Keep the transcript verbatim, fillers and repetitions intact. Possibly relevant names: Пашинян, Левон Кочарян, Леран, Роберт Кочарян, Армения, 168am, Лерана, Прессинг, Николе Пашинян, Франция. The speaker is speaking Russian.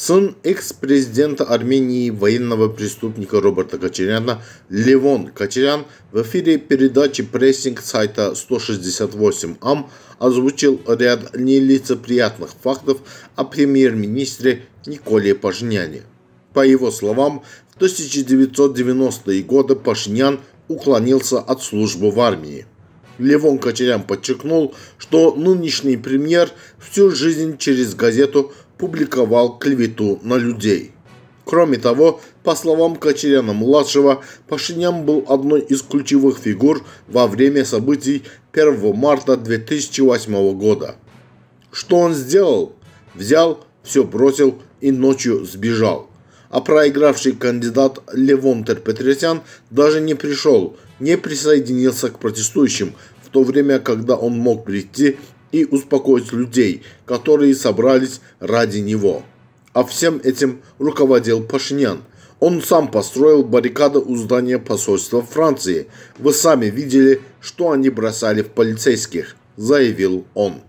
Сын экс-президента Армении, военного преступника Роберта Кочаряна, Левон Кочарян, в эфире передачи «Прессинг» сайта сто шестьдесят восемь эй эм озвучил ряд нелицеприятных фактов о премьер-министре Николе Пашиняне. По его словам, в тысяча девятьсот девяностые годы Пашинян уклонился от службы в армии. Левон Кочарян подчеркнул, что нынешний премьер всю жизнь через газету публиковал клевету на людей. Кроме того, по словам Кочаряна-младшего, Пашинян был одной из ключевых фигур во время событий первого марта две тысячи восьмого года. Что он сделал? Взял, все бросил и ночью сбежал. А проигравший кандидат Левон Терпетресян даже не пришел, не присоединился к протестующим, в то время, когда он мог прийти и успокоить людей, которые собрались ради него. А всем этим руководил Пашинян. Он сам построил баррикады у здания посольства Франции. Вы сами видели, что они бросали в полицейских, заявил он.